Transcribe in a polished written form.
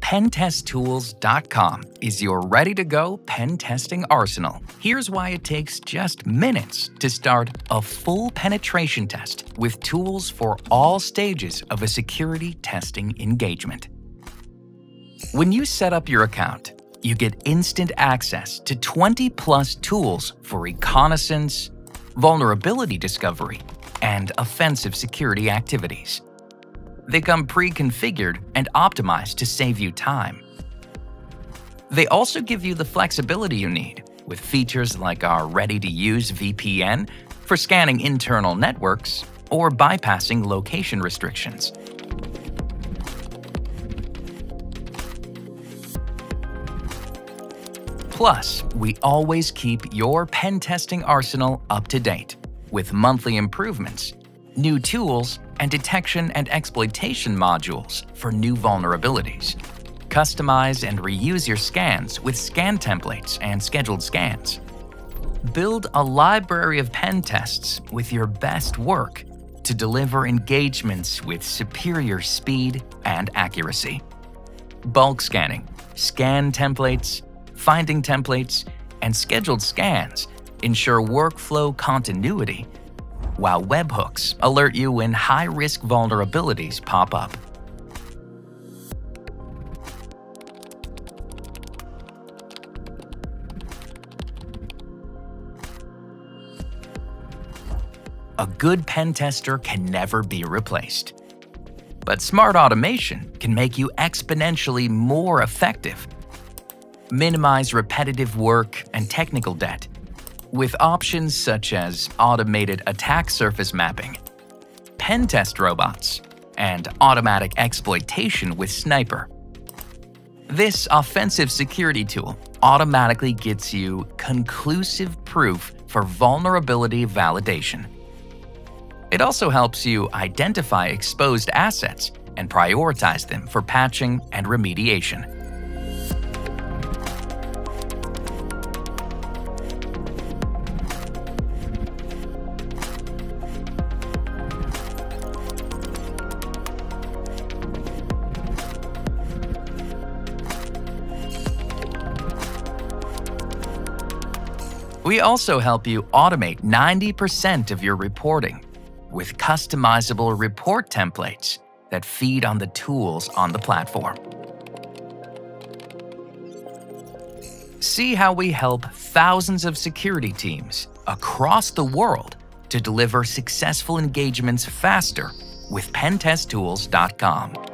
Pentest-Tools.com is your ready-to-go pen testing arsenal. Here's why it takes just minutes to start a full penetration test with tools for all stages of a security testing engagement. When you set up your account, you get instant access to 20-plus tools for reconnaissance, vulnerability discovery, and offensive security activities. They come pre-configured and optimized to save you time. They also give you the flexibility you need with features like our ready-to-use VPN for scanning internal networks or bypassing location restrictions. Plus, we always keep your pen testing arsenal up to date with monthly improvements, new tools, and detection and exploitation modules for new vulnerabilities. Customize and reuse your scans with scan templates and scheduled scans. Build a library of pen tests with your best work to deliver engagements with superior speed and accuracy. Bulk scanning, scan templates, finding templates, and scheduled scans ensure workflow continuity, while webhooks alert you when high-risk vulnerabilities pop up. A good pen tester can never be replaced. But smart automation can make you exponentially more effective. Minimize repetitive work and technical debt with options such as automated attack surface mapping, pen test robots, and automatic exploitation with Sniper. This offensive security tool automatically gets you conclusive proof for vulnerability validation. It also helps you identify exposed assets and prioritize them for patching and remediation. We also help you automate 90% of your reporting with customizable report templates that feed on the tools on the platform. See how we help thousands of security teams across the world to deliver successful engagements faster with Pentest-Tools.com.